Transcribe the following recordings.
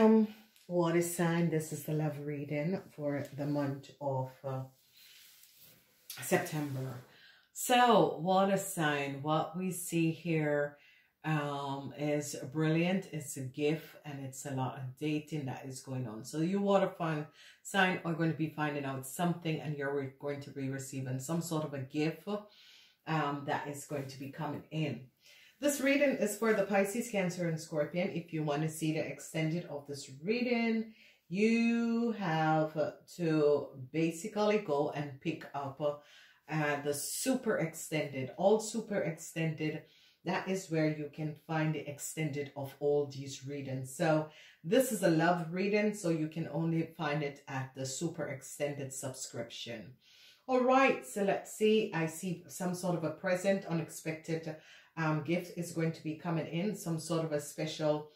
am water sign. This is the love reading for the month of September. So water sign, what we see here is brilliant. It's a gift and it's a lot of dating that is going on. So you water sign are going to be finding out something, and you're going to be receiving some sort of a gift that is going to be coming in. This reading is for the Pisces, Cancer, and Scorpion. If you want to see the extended of this reading, you have to basically go and pick up the super extended, all super extended. That is where you can find the extended of all these readings. So this is a love reading, so you can only find it at the super extended subscription. All right, so let's see. I see some sort of a present, unexpected gift is going to be coming in. Some sort of a special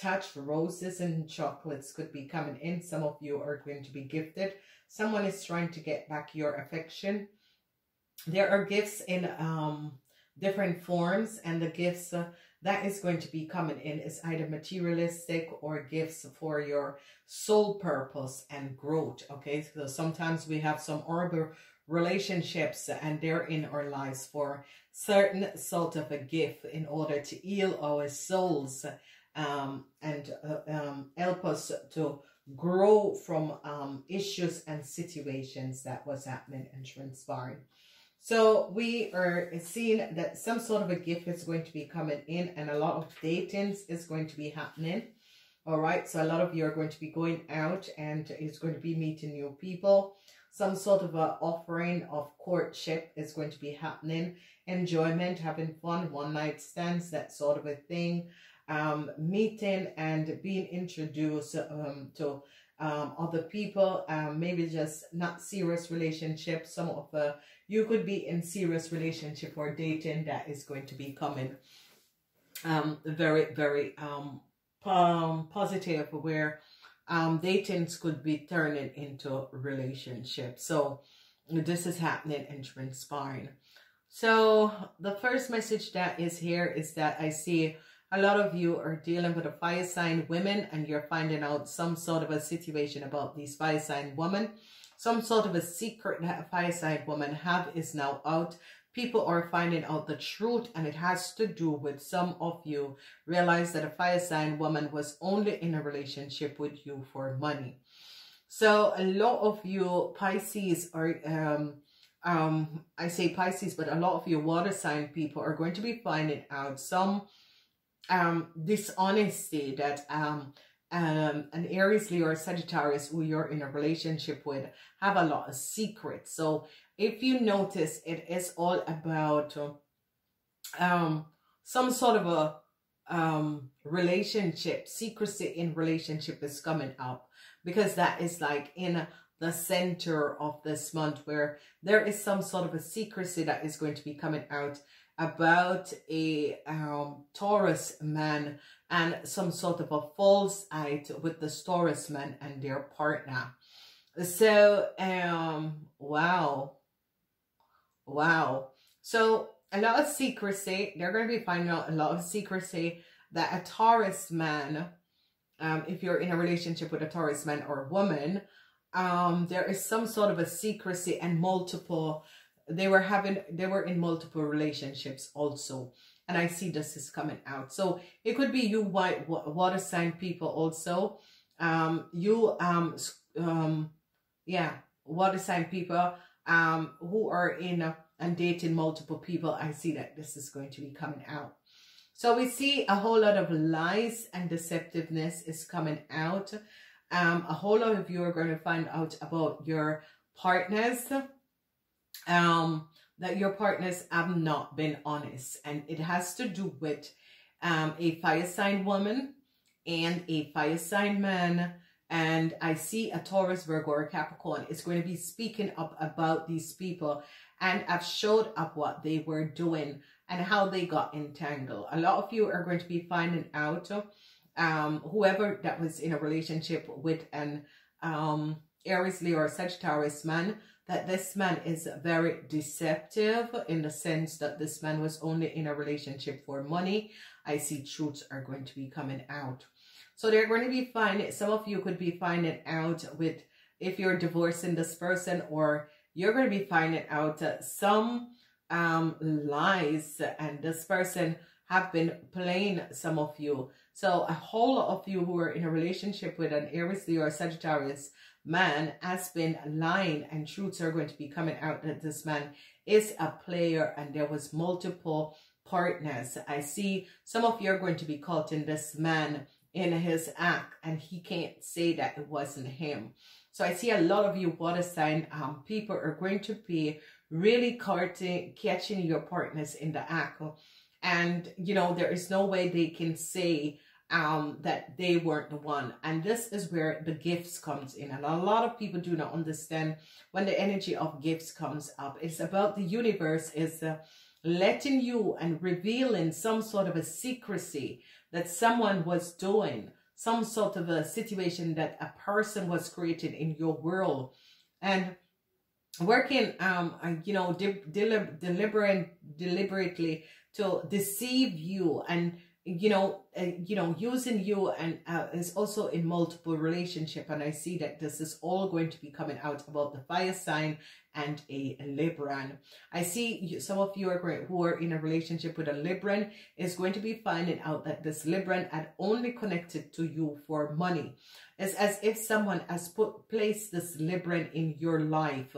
touch. Roses and chocolates could be coming in. Some of you are going to be gifted. Someone is trying to get back your affection. There are gifts in different forms, and the gifts that is going to be coming in is either materialistic or gifts for your soul purpose and growth. Okay, so sometimes we have some other relationships and they're in our lives for certain sort of a gift in order to heal our souls and help us to grow from issues and situations that was happening and transpiring. So we are seeing that some sort of a gift is going to be coming in, and a lot of dating is going to be happening. All right, so a lot of you are going to be going out, and it's going to be meeting new people. Some sort of an offering of courtship is going to be happening. Enjoyment, having fun, one night stands, that sort of a thing. Meeting and being introduced to other people, maybe just not serious relationships. Some of you could be in serious relationship or dating that is going to be coming very, very positive, where datings could be turning into relationships. So this is happening and transpiring. So the first message that is here is that I see a lot of you are dealing with a fire sign women, and you're finding out some sort of a situation about these fire sign women. Some sort of a secret that a fire sign woman have is now out. People are finding out the truth, and it has to do with some of you realize that a fire sign woman was only in a relationship with you for money. So a lot of you Pisces are, I say Pisces, but a lot of you water sign people are going to be finding out some dishonesty that an Aries, Leo, or Sagittarius who you're in a relationship with have a lot of secrets. So if you notice, it is all about some sort of a relationship. Secrecy in relationship is coming up, because that is like in the center of this month, where there is some sort of a secrecy that is going to be coming out about a Taurus man, and some sort of a false eye with this Taurus man and their partner. So wow, so a lot of secrecy. They're going to be finding out a lot of secrecy that a Taurus man, if you're in a relationship with a Taurus man or woman, there is some sort of a secrecy, and multiple they were in multiple relationships also, and I see this is coming out. So it could be you white water sign people also, yeah, water sign people who are in and dating multiple people. I see that this is going to be coming out. So we see a whole lot of lies and deceptiveness is coming out. A whole lot of you are going to find out about your partners, that your partners have not been honest, and it has to do with a fire sign woman and a fire sign man, and I see a Taurus, Virgo, or Capricorn is going to be speaking up about these people and have showed up what they were doing and how they got entangled. A lot of you are going to be finding out whoever that was in a relationship with an Aries, Leo, or Sagittarius man, that this man is very deceptive, in the sense that this man was only in a relationship for money. I see truths are going to be coming out. So they're going to be finding, some of you could be finding out with, if you're divorcing this person, or you're going to be finding out some lies, and this person have been playing some of you. So a whole lot of you who are in a relationship with an Aries, Leo, or Sagittarius man has been lying, and truths are going to be coming out that this man is a player and there was multiple partners. I see some of you are going to be caught in this man in his act, and he can't say that it wasn't him. So I see a lot of you water sign people are going to be really catching your partners in the act. And, you know, there is no way they can say that they weren't the one. And this is where the gifts comes in. And a lot of people do not understand when the energy of gifts comes up. It's about the universe is letting you and revealing some sort of a secrecy that someone was doing, some sort of a situation that a person was creating in your world. And working, you know, deliberately to deceive you, and you know, using you, and is also in multiple relationship. And I see that this is all going to be coming out about the fire sign and a Libran. I see some of you are who are in a relationship with a Libran is going to be finding out that this Libran had only connected to you for money. It's as if someone has placed this Libran in your life,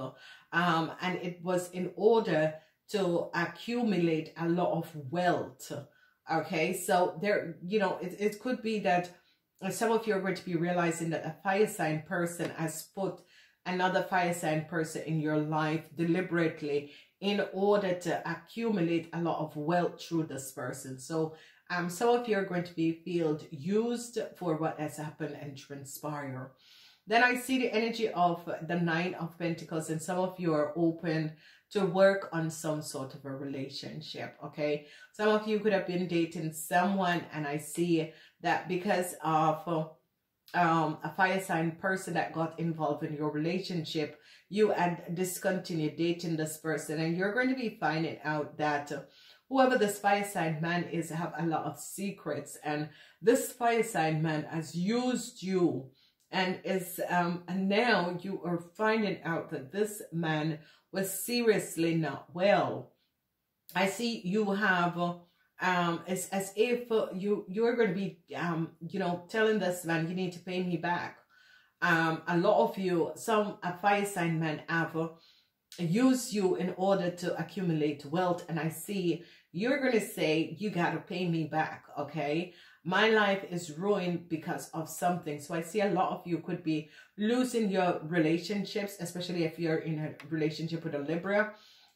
and it was in order to accumulate a lot of wealth. Okay, so there, you know, it could be that some of you are going to be realizing that a fire sign person has put another fire sign person in your life deliberately in order to accumulate a lot of wealth through this person. So some of you are going to be feeling used for what has happened and transpire. Then I see the energy of the 9 of Pentacles, and some of you are open to work on some sort of a relationship, okay? Some of you could have been dating someone, and I see that because of a fire sign person that got involved in your relationship, you had discontinued dating this person, and you're going to be finding out that whoever this fire sign man is have a lot of secrets, and this fire sign man has used you, and is and now you are finding out that this man was seriously not well. I see you have it's as if you're going to be you know, telling this man, you need to pay me back. A lot of you, a fire sign man have used you in order to accumulate wealth, and I see you're going to say, you got to pay me back, okay? My life is ruined because of something. So I see a lot of you could be losing your relationships, especially if you're in a relationship with a Libra.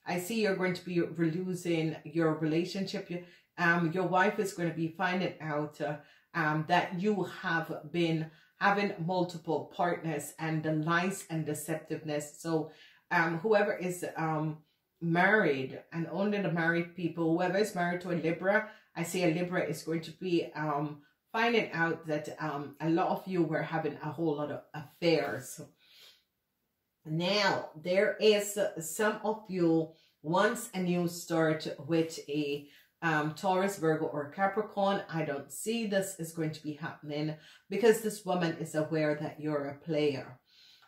I see you're going to be losing your relationship. Your wife is going to be finding out that you have been having multiple partners, and the lies and deceptiveness. So whoever is married, and only the married people, whoever is married to a Libra, I see a Libra is going to be finding out that a lot of you were having a whole lot of affairs. Now, there is some of you wants a new start with a Taurus, Virgo, or Capricorn. I don't see this is going to be happening because this woman is aware that you're a player.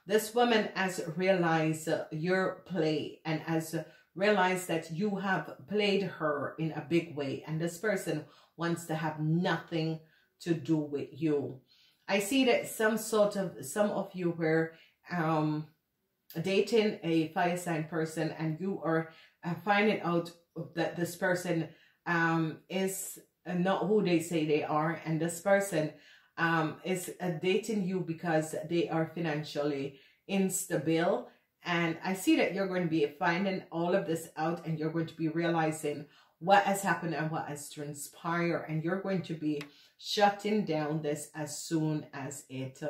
This woman has realized your play, and has realize that you have played her in a big way, and this person wants to have nothing to do with you. I see that some of you were dating a fire sign person, and you are finding out that this person is not who they say they are, and this person is dating you because they are financially instable. And I see that you're going to be finding all of this out, and you're going to be realizing what has happened and what has transpired. And you're going to be shutting down this as soon as it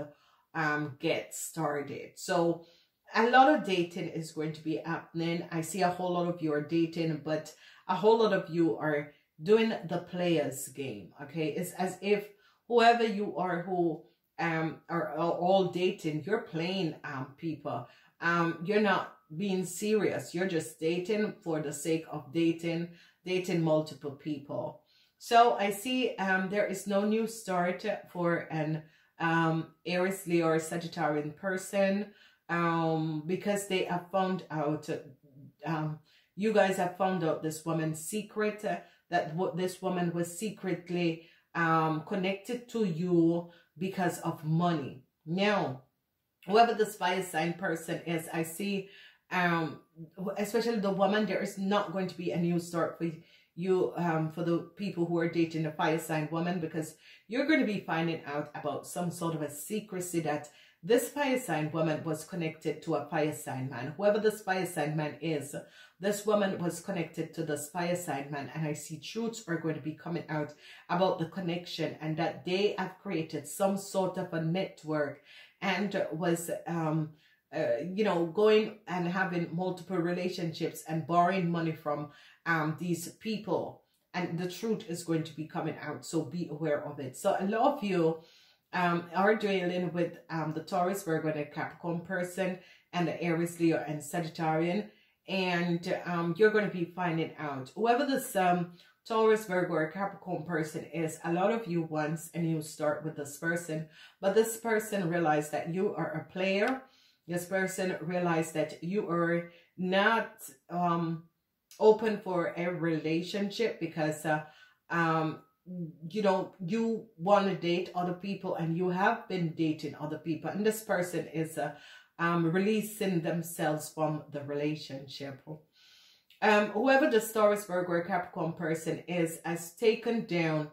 gets started. So a lot of dating is going to be happening. I see a whole lot of you are dating, but a whole lot of you are doing the players game. Okay, it's as if whoever you are who are all dating, you're playing people. You're not being serious. You're just dating for the sake of dating multiple people. So I see there is no new start for an Aries, Leo, or Sagittarian person, because they have found out, you guys have found out this woman's secret, that this woman was secretly connected to you because of money. Now, whoever this fire sign person is, I see, especially the woman, there is not going to be a new start for you, for the people who are dating a fire sign woman, because you're going to be finding out about some sort of a secrecy that this fire sign woman was connected to a fire sign man. Whoever this fire sign man is, this woman was connected to this fire sign man, and I see truths are going to be coming out about the connection, and that they have created some sort of a network and was you know, going and having multiple relationships and borrowing money from these people, and the truth is going to be coming out, so be aware of it. So a lot of you are dealing with the Taurus, Virgo, and Capricorn person, and the Aries, Leo, and Sagittarian, and you're going to be finding out, whoever this Taurus, Virgo, or Capricorn person is, a lot of you once and you start with this person, but this person realized that you are a player. This person realized that you are not open for a relationship, because you know, you want to date other people and you have been dating other people, and this person is releasing themselves from the relationship. Whoever the Taurus, Virgo, or Capricorn person is has taken down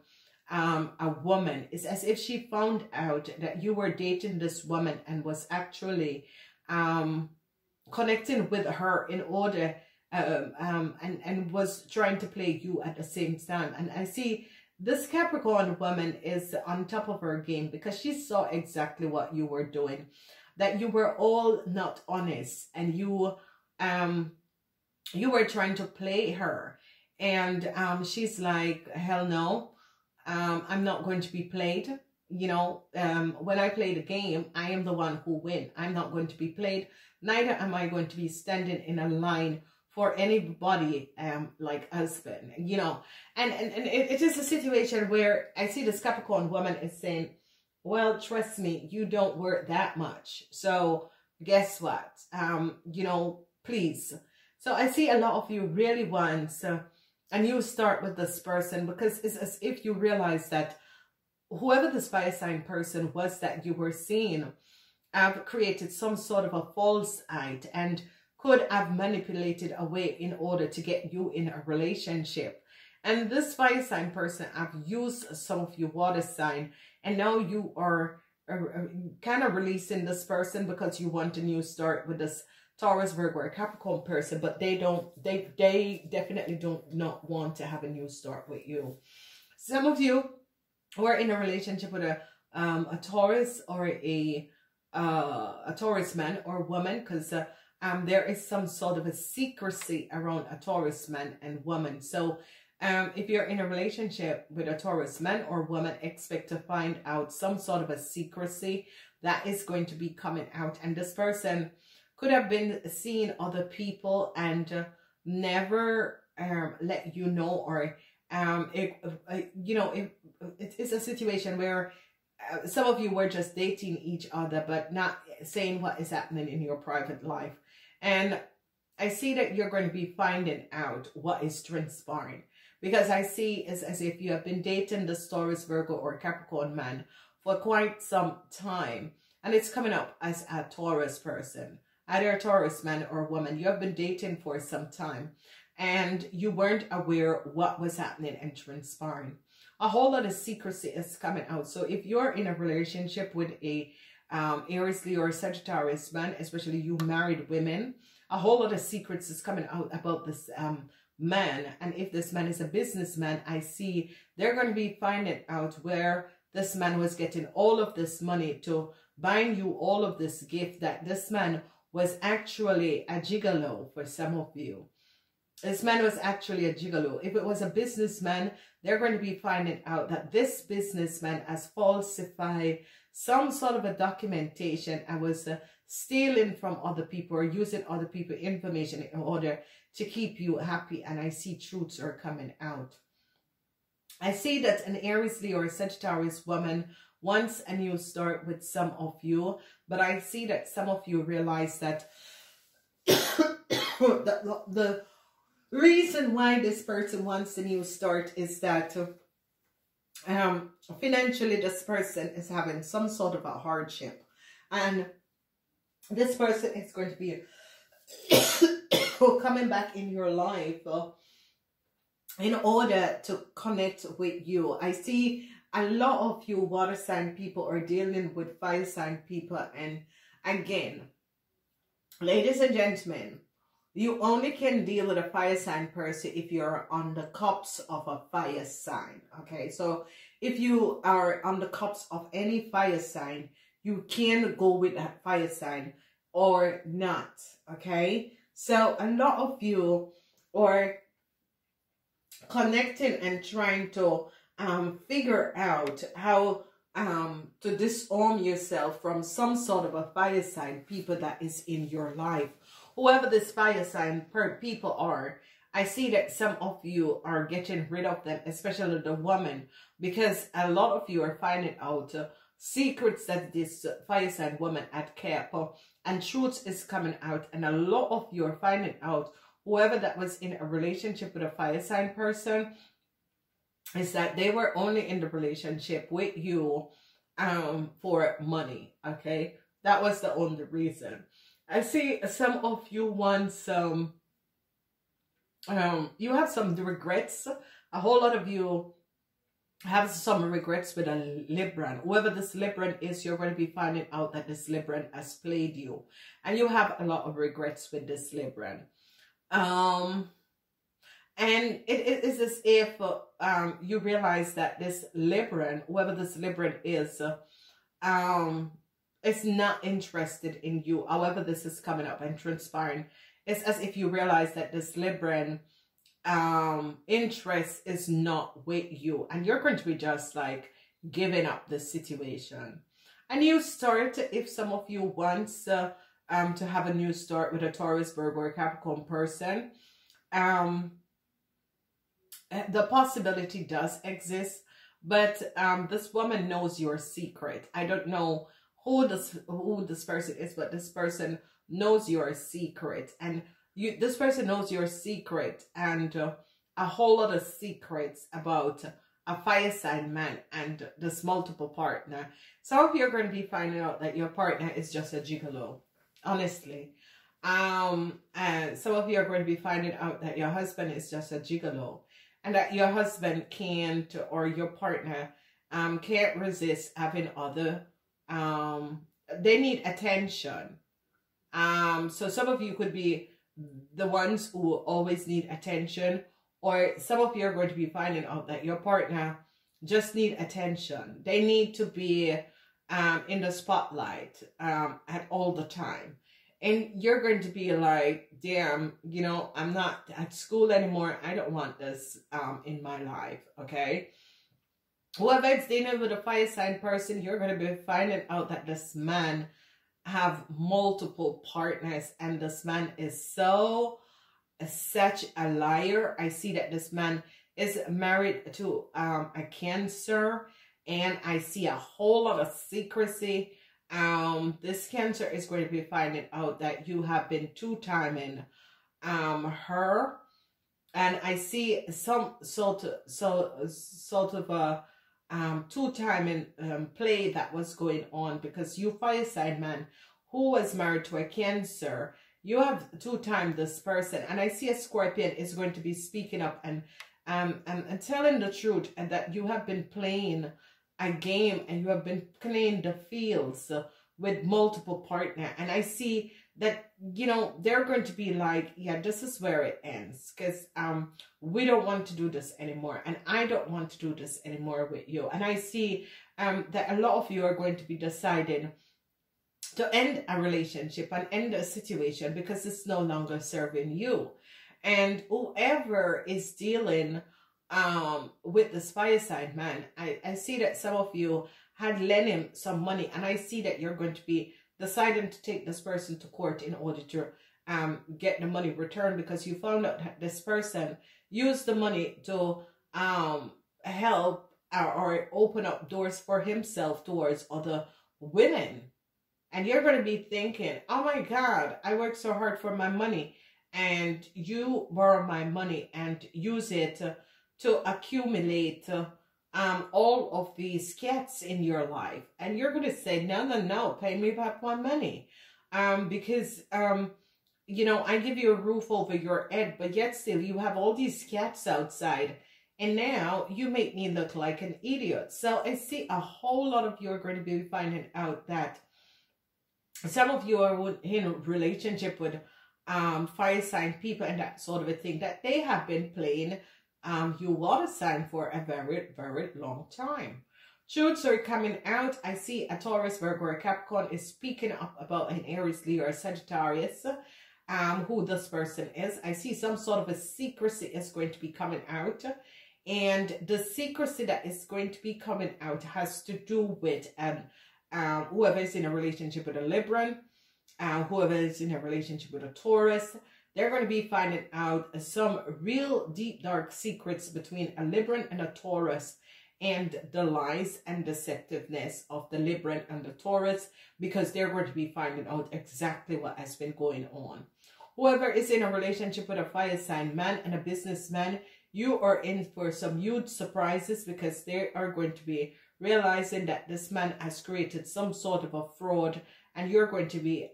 a woman. It's as if she found out that you were dating this woman and was actually connecting with her in order and was trying to play you at the same time. And I see this Capricorn woman is on top of her game, because she saw exactly what you were doing, that you were all not honest, and you you were trying to play her, and she's like, hell no. I'm not going to be played. You know, when I play the game, I am the one who wins. I'm not going to be played. Neither am I going to be standing in a line for anybody like husband, you know. And it is a situation where I see this Capricorn woman is saying, well, trust me, you don't work that much. So guess what? You know, please. So I see a lot of you really want to, and you start with this person, because it's as if you realize that whoever this fire sign person was that you were seeing have created some sort of a false id and could have manipulated away in order to get you in a relationship. And this fire sign person have used some of your water sign, and now you are kind of releasing this person because you want a new start with this Taurus, Virgo, or Capricorn person, but they don't, they definitely don't want to have a new start with you. Some of you were in a relationship with a Taurus or a Taurus man or woman, because there is some sort of a secrecy around a Taurus man and woman. So if you're in a relationship with a Taurus man or woman, expect to find out some sort of a secrecy that is going to be coming out, and this person could have been seeing other people and never let you know, or you know, it is a situation where some of you were just dating each other but not saying what is happening in your private life. And I see that you're going to be finding out what is transpiring, because I see it's as if you have been dating the Taurus, Virgo, or Capricorn man for quite some time, and it's coming up as a Taurus person. Either a Taurus man or woman, you have been dating for some time and you weren't aware what was happening and transpiring. A whole lot of secrecy is coming out. So if you're in a relationship with a Aries, Leo, or Sagittarius man, especially you married women, a whole lot of secrets is coming out about this man. And if this man is a businessman, I see they're going to be finding out where this man was getting all of this money to buying you all of this gift, that this man was actually a gigolo for some of you. This man was actually a gigolo. If it was a businessman, they're going to be finding out that this businessman has falsified some sort of a documentation and was stealing from other people or using other people's information in order to keep you happy. And I see truths are coming out. I see that an Aries Leo or Sagittarius woman wants a new start with some of you, but I see that some of you realize that the reason why this person wants a new start is that financially this person is having some sort of a hardship, and this person is going to be coming back in your life in order to connect with you. I see a lot of you water sign people are dealing with fire sign people, and again, ladies and gentlemen, you only can deal with a fire sign person if you're on the cups of a fire sign, okay? So if you are on the cups of any fire sign, you can go with that fire sign or not, okay? So a lot of you are connecting and trying to figure out how to disarm yourself from some sort of a fire sign people that is in your life. Whoever this fire sign people are, I see that some of you are getting rid of them, especially the woman, because a lot of you are finding out secrets that this fire sign woman had kept, and truth is coming out, and a lot of you are finding out whoever that was in a relationship with a fire sign person is that they were only in the relationship with you for money, okay? That was the only reason. I see some of you want some, you have some regrets. A whole lot of you have some regrets with a Libran. Whoever this Libran is, you're going to be finding out that this Libran has played you. And you have a lot of regrets with this Libran. And it is as if you realize that this Libran, whoever this Libran is, it's not interested in you. However, this is coming up and transpiring. It's as if you realize that this Libran interest is not with you. And you're going to be just like giving up the situation. And you start, if some of you want to have a new start with a Taurus, Virgo, or Capricorn person, the possibility does exist. But this woman knows your secret. I don't know who this person is, but this person knows your secret, and this person knows your secret, and a whole lot of secrets about a fire sign man and this multiple partner. Some of you are going to be finding out that your partner is just a gigolo, honestly. And some of you are going to be finding out that your husband is just a gigolo, and that your husband can't, or your partner can't resist having other. They need attention. So some of you could be the ones who always need attention, or some of you are going to be finding out that your partner just need attention. They need to be in the spotlight at all the time. And you're going to be like, damn, you know, I'm not at school anymore. I don't want this in my life, okay? Whoever is dealing with a fire sign person, you're going to be finding out that this man have multiple partners, and this man is such a liar. I see that this man is married to a Cancer, and I see a whole lot of secrecy. This Cancer is going to be finding out that you have been two-timing her, and I see some sort of a two-timing play that was going on, because you fire sign man who was married to a Cancer, you have two-timed this person. And I see a Scorpion is going to be speaking up and telling the truth, and that you have been playing a game, and you have been playing the fields with multiple partner. And I see that, you know, they're going to be like, yeah, this is where it ends, because we don't want to do this anymore, and I don't want to do this anymore with you. And I see that a lot of you are going to be deciding to end a relationship and end a situation, because it's no longer serving you. And whoever is dealing with this fire sign man, I see that some of you had lent him some money, and I see that you're going to be deciding to take this person to court in order to get the money returned, because you found out that this person used the money to help or open up doors for himself towards other women. And you're going to be thinking, oh my God, I worked so hard for my money, and you borrow my money and use it to accumulate all of these cats in your life. And you're going to say, no, no, no, pay me back my money. Because you know, I give you a roof over your head, but yet still you have all these cats outside. And now you make me look like an idiot. So I see a whole lot of you are going to be finding out that some of you are in a relationship with fire sign people and that sort of a thing, that they have been playing you water sign for a very, very long time. Truths are coming out. I see a Taurus, Virgo, or Capricorn is speaking up about an Aries, Leo, or Sagittarius, who this person is. I see some sort of a secrecy is going to be coming out. And the secrecy that is going to be coming out has to do with whoever is in a relationship with a Libran, whoever is in a relationship with a Taurus. They're going to be finding out some real deep, dark secrets between a Libran and a Taurus, and the lies and deceptiveness of the Libran and the Taurus, because they're going to be finding out exactly what has been going on. Whoever is in a relationship with a fire sign man and a businessman, you are in for some huge surprises, because they are going to be realizing that this man has created some sort of a fraud, and you're going to be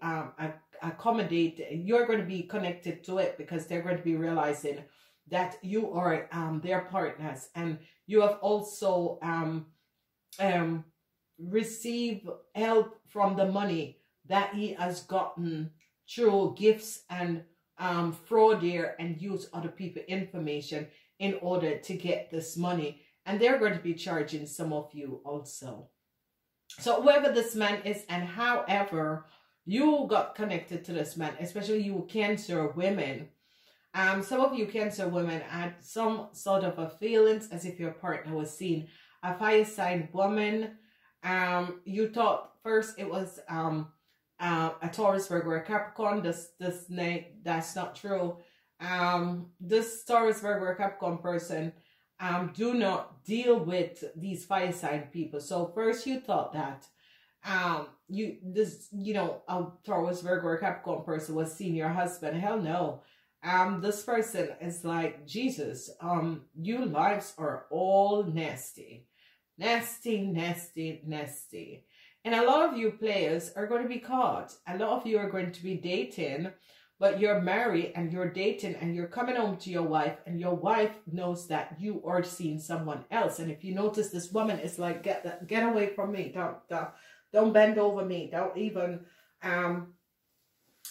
you're going to be connected to it, because they're going to be realizing that you are their partners, and you have also received help from the money that he has gotten through gifts and fraud here, and use other people's information in order to get this money. And they're going to be charging some of you also. So whoever this man is, and however you got connected to this man, especially you Cancer women, some of you Cancer women had some sort of a feelings as if your partner was seen a fire sign woman. You thought first it was a Taurus, Virgo, or Capricorn. This night, that's not true. This Taurus, Virgo, or Capricorn person do not deal with these fire sign people. So first you thought that a Taurus, Virgo, or Capricorn person was seen your husband. Hell no. This person is like, Jesus, you lives are all nasty, nasty, nasty, nasty. And a lot of you players are going to be caught. A lot of you are going to be dating, but you're married and you're dating and you're coming home to your wife, and your wife knows that you are seeing someone else. And if you notice, this woman is like, get away from me. Don't bend over me. Don't even,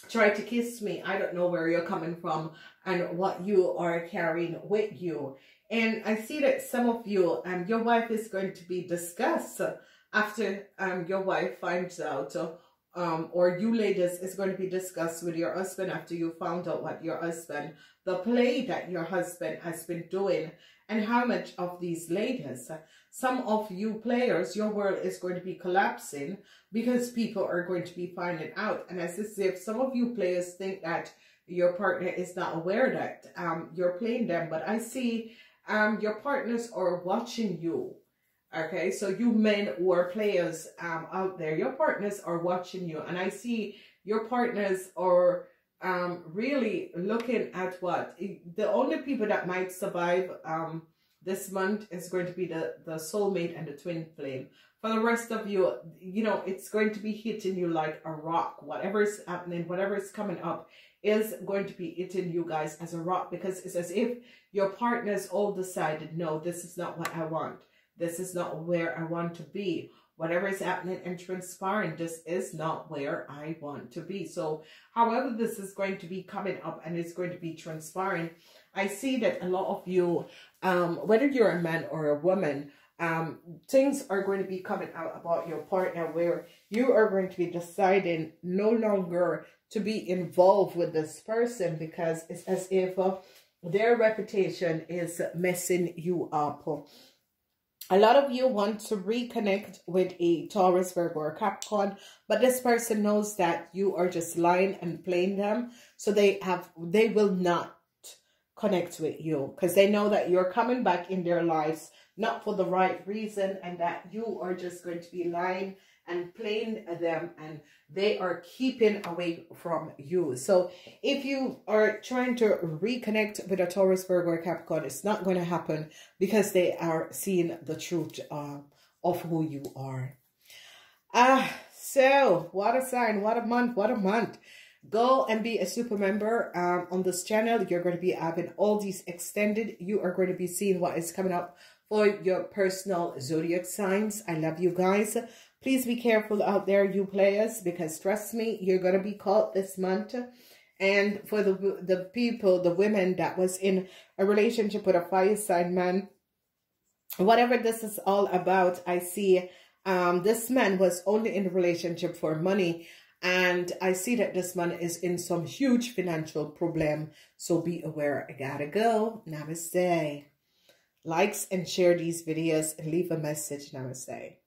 try to kiss me. I don't know where you're coming from and what you are carrying with you. And I see that some of you, your wife is going to be discussed after your wife finds out, or you ladies is going to be discussed with your husband after you found out what your husband, the play that your husband has been doing, and how much of these ladies, some of you players, your world is going to be collapsing, because people are going to be finding out. And as if some of you players think that your partner is not aware that you're playing them, but I see your partners are watching you. Okay, so you men who are players out there, your partners are watching you. And I see your partners are really looking at what the only people that might survive this month is going to be the soulmate and the twin flame. For the rest of you, you know, it's going to be hitting you like a rock. Whatever is happening, whatever is coming up is going to be hitting you guys as a rock, because it's as if your partners all decided, no, this is not what I want. This is not where I want to be. Whatever is happening and transpiring, this is not where I want to be. So however this is going to be coming up and it's going to be transpiring, I see that a lot of you, whether you're a man or a woman, things are going to be coming out about your partner where you are going to be deciding no longer to be involved with this person, because it's as if their reputation is messing you up. A lot of you want to reconnect with a Taurus, Virgo, or Capricorn, but this person knows that you are just lying and playing them. So they will not connect with you, because they know that you're coming back in their lives, not for the right reason, and that you are just going to be lying and playing them, and they are keeping away from you. So if you are trying to reconnect with a Taurus, Virgo, or Capricorn, it's not going to happen because they are seeing the truth of who you are. So what a sign, what a month, what a month. Go and be a super member on this channel. You're going to be having all these extended. You are going to be seeing what is coming up for your personal zodiac signs. I love you guys. Please be careful out there, you players, because trust me, you're going to be caught this month. And for the people, the women that was in a relationship with a fire sign man, whatever this is all about, I see this man was only in a relationship for money. And I see that this man is in some huge financial problem. So be aware. I gotta go. Namaste. Likes and share these videos and leave a message. Namaste.